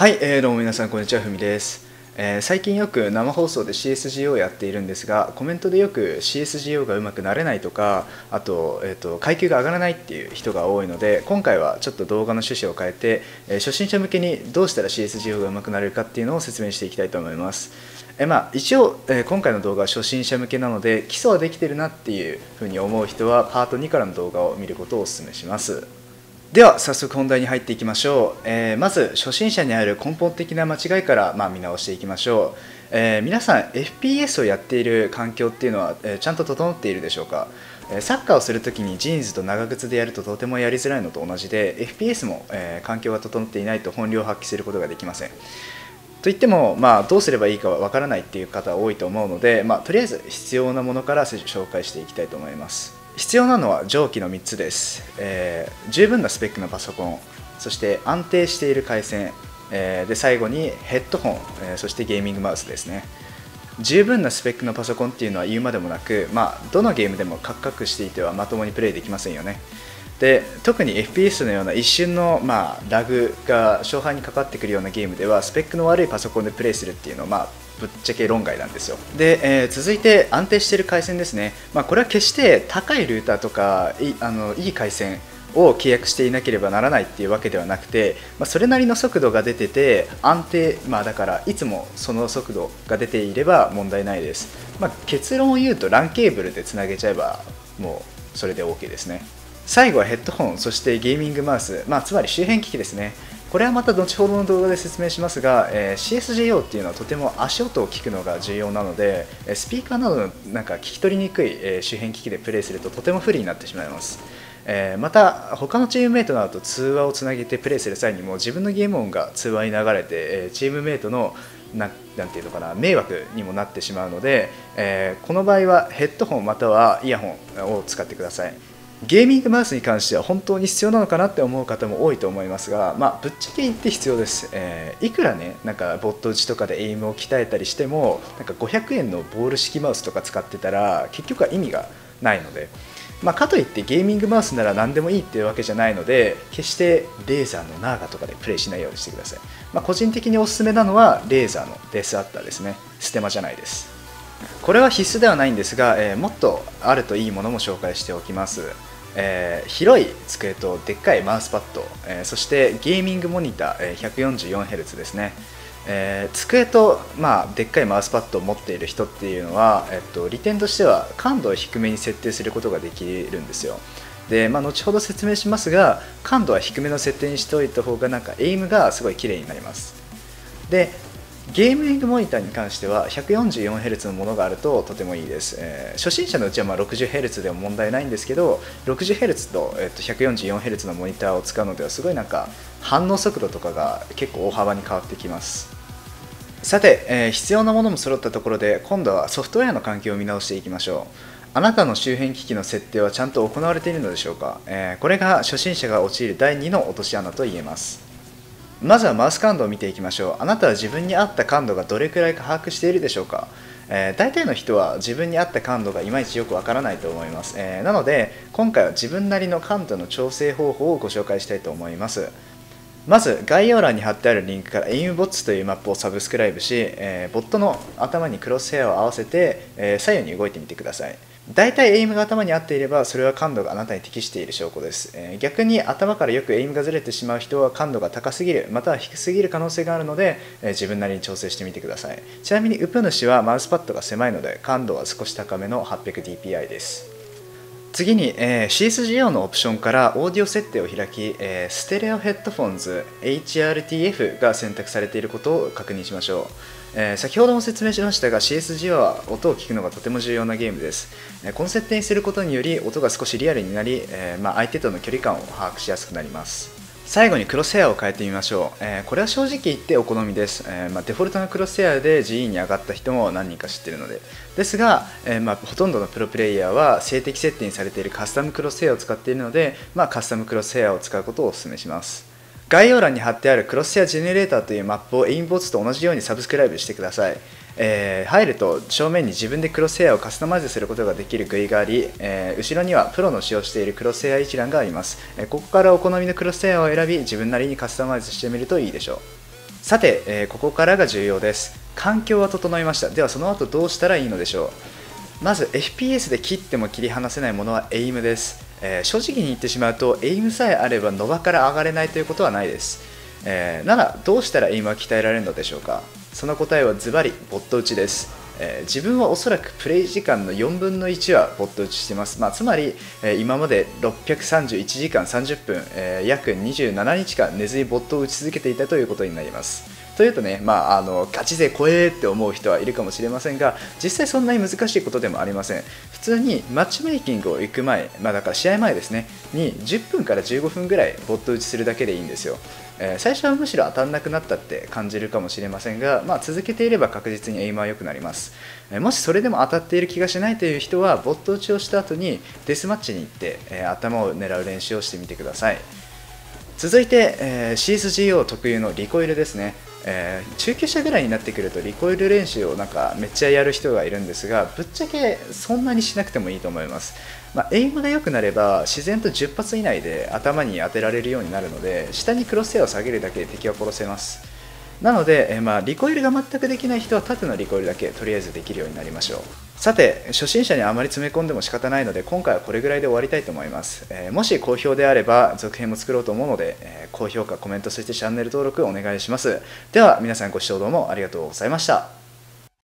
はい、どうも皆さんこんにちは、ふみです。最近よく生放送で CSGO をやっているんですが、コメントでよく CSGO がうまくなれないとか、あと、階級が上がらないっていう人が多いので、今回はちょっと動画の趣旨を変えて、初心者向けにどうしたら CSGO がうまくなれるかっていうのを説明していきたいと思います。一応、今回の動画は初心者向けなので、基礎はできてるなっていうふうに思う人はパート2からの動画を見ることをお勧めします。では早速本題に入っていきましょう。まず初心者にある根本的な間違いから見直していきましょう。皆さん FPS をやっている環境っていうのは、ちゃんと整っているでしょうか。サッカーをするときにジーンズと長靴でやるととてもやりづらいのと同じで、 FPS も、環境が整っていないと本領を発揮することができません。といっても、どうすればいいかはわからないっていう方多いと思うので、とりあえず必要なものから紹介していきたいと思います。必要なのは上記の3つです。十分なスペックのパソコン、そして安定している回線、で最後にヘッドホン、そしてゲーミングマウスですね。十分なスペックのパソコンっていうのは言うまでもなく、どのゲームでもカクカクしていてはまともにプレイできませんよね。で特に FPS のような一瞬の、ラグが勝敗にかかってくるようなゲームでは、スペックの悪いパソコンでプレイするっていうのは、ぶっちゃけ論外なんですよ。で、続いて安定している回線ですね。これは決して高いルーターとかいい回線を契約していなければならないっていうわけではなくて、それなりの速度が出てて安定、だからいつもその速度が出ていれば問題ないです。結論を言うと LAN ケーブルでつなげちゃえばもうそれで OK ですね。最後はヘッドホン、そしてゲーミングマウス、つまり周辺機器ですね。これはまた後ほどの動画で説明しますが、CSGO っていうのはとても足音を聞くのが重要なので、スピーカーなどの聞き取りにくい周辺機器でプレイするととても不利になってしまいます。また他のチームメイトなどと通話をつなげてプレイする際にも、自分のゲーム音が通話に流れて、チームメイトのなんていうのかな、迷惑にもなってしまうので、この場合はヘッドホンまたはイヤホンを使ってください。ゲーミングマウスに関しては本当に必要なのかなって思う方も多いと思いますが、ぶっちゃけ言って必要です。いくらね、ボット打ちとかでエイムを鍛えたりしても、500円のボール式マウスとか使ってたら結局は意味がないので、かといってゲーミングマウスなら何でもいいっていうわけじゃないので、決してレーザーのナーガとかでプレイしないようにしてください。個人的におすすめなのはレーザーのデスアッターですね。ステマじゃないです。これは必須ではないんですが、もっとあるといいものも紹介しておきます。広い机とでっかいマウスパッド、そしてゲーミングモニター、144Hz ですね。机と、でっかいマウスパッドを持っている人っていうのは、利点としては感度を低めに設定することができるんですよ。で、後ほど説明しますが、感度は低めの設定にしておいた方がエイムがすごい綺麗になります。でゲーミングモニターに関しては 144Hz のものがあるととてもいいです。初心者のうちは 60Hz でも問題ないんですけど、60Hz と 144Hz のモニターを使うのでは、すごい反応速度とかが結構大幅に変わってきます。さて、必要なものも揃ったところで、今度はソフトウェアの環境を見直していきましょう。あなたの周辺機器の設定はちゃんと行われているのでしょうか。これが初心者が陥る第2の落とし穴と言えます。まずはマウス感度を見ていきましょう。あなたは自分に合った感度がどれくらいか把握しているでしょうか。大体の人は自分に合った感度がいまいちよくわからないと思います。なので今回は自分なりの感度の調整方法をご紹介したいと思います。まず概要欄に貼ってあるリンクから Aimbots というマップをサブスクライブし、ボットの頭にクロスヘアを合わせて、左右に動いてみてください。大体エイムが頭に合っていれば、それは感度があなたに適している証拠です。逆に頭からよくエイムがずれてしまう人は、感度が高すぎるまたは低すぎる可能性があるので、自分なりに調整してみてください。ちなみにウプ主はマウスパッドが狭いので、感度は少し高めの 800dpi です。次に、CSGO のオプションからオーディオ設定を開き、ステレオヘッドフォンズ HRTF が選択されていることを確認しましょう。先ほども説明しましたが、 CSGO は音を聞くのがとても重要なゲームです。この設定にすることにより音が少しリアルになり、相手との距離感を把握しやすくなります。最後にクロスヘアを変えてみましょう。これは正直言ってお好みです。デフォルトのクロスヘアで GE に上がった人も何人か知っているのでですが、ほとんどのプロプレイヤーは静的設定にされているカスタムクロスヘアを使っているので、カスタムクロスヘアを使うことをお勧めします。概要欄に貼ってあるクロスヘアジェネレーターというマップを Aimbots と同じようにサブスクライブしてください。入ると正面に自分でクロスヘアをカスタマイズすることができるグイがあり、後ろにはプロの使用しているクロスヘア一覧があります。ここからお好みのクロスヘアを選び、自分なりにカスタマイズしてみるといいでしょう。さて、ここからが重要です。環境は整いました。ではその後どうしたらいいのでしょう。まず FPS で切っても切り離せないものはエイムです。正直に言ってしまうと、エイムさえあれば野場から上がれないということはないです。ならどうしたらエイムは鍛えられるのでしょうか。その答えはズバリボット打ちです。自分はおそらくプレイ時間の4分の1はボット打ちしています。つまり、今まで631時間30分、約27日間寝ずにボットを打ち続けていたということになります。というとね、ガチ勢怖えって思う人はいるかもしれませんが、実際そんなに難しいことでもありません。普通にマッチメイキングを行く前、だから試合前ですねに10分から15分ぐらいボット打ちするだけでいいんですよ。最初はむしろ当たんなくなったって感じるかもしれませんが、続けていれば確実にエイムは良くなります。もしそれでも当たっている気がしないという人は、ボット打ちをした後にデスマッチに行って、頭を狙う練習をしてみてください。続いて、CSGO 特有のリコイルですね。中級者ぐらいになってくるとリコイル練習をめっちゃやる人がいるんですが、ぶっちゃけそんなにしなくてもいいと思います。エイムが良くなれば自然と10発以内で頭に当てられるようになるので、下にクロスヘアを下げるだけで敵は殺せます。なので、リコイルが全くできない人は縦のリコイルだけとりあえずできるようになりましょう。さて、初心者にあまり詰め込んでも仕方ないので、今回はこれぐらいで終わりたいと思います。もし好評であれば続編も作ろうと思うので、高評価、コメント、そしてチャンネル登録お願いします。では皆さん、ご視聴どうもありがとうございました。